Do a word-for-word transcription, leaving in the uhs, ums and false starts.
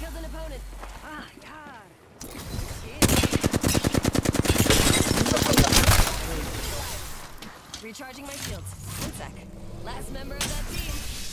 Killed an opponent. Ah, God. Yeah. Recharging my shields. One sec. Last member of that team.